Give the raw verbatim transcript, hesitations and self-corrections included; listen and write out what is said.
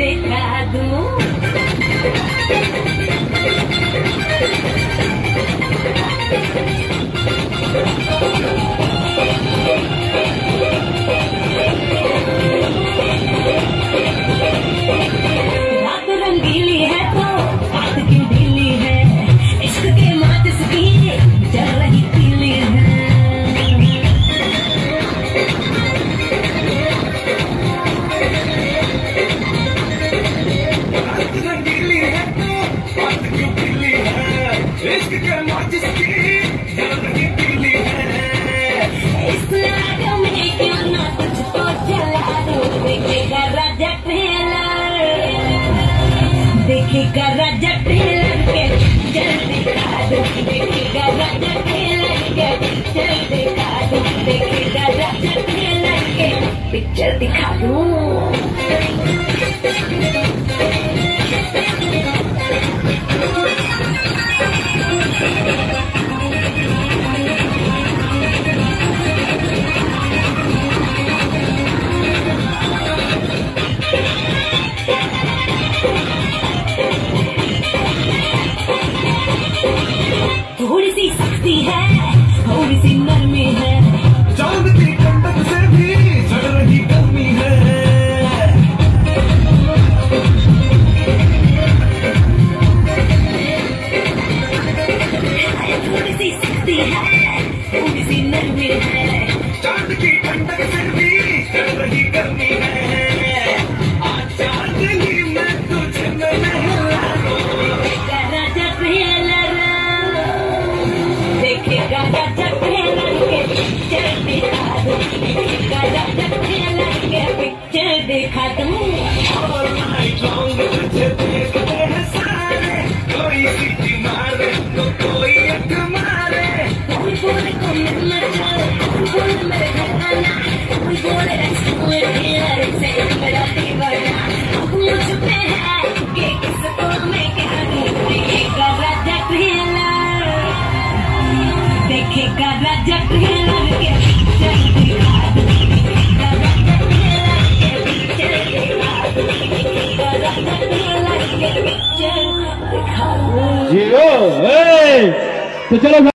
दिखा दूँ। देखेगा राजा टेलर के जल्दी दिखा दो, देखेगा राजा टेलर के जल्दी दिखा दो, देखेगा राजा टेलर के पिक्चर दिखा दो। थोड़ी सी सख्ती है, थोड़ी सी नरमी है, चांद की कंडक से भी चढ़ रही गर्मी है। थोड़ी सी सख्ती है, थोड़ी सी नरमी है, चांद की कंडक से भी चढ़ रही गर्मी है। देखा तुम और मैं जाऊँ तुझे देखते सारे, कोई किसी मारे तो कोई एक मारे, कोई बोले तुम मर जाओ, कोई बोले मेरे घर आना, कोई बोले कोई दिल से मेरा दीवाना। मुझपे है कि किसको मैं कह दूँ, देखेगा राजा पहला, देखेगा राजा पहला के Yo, hey,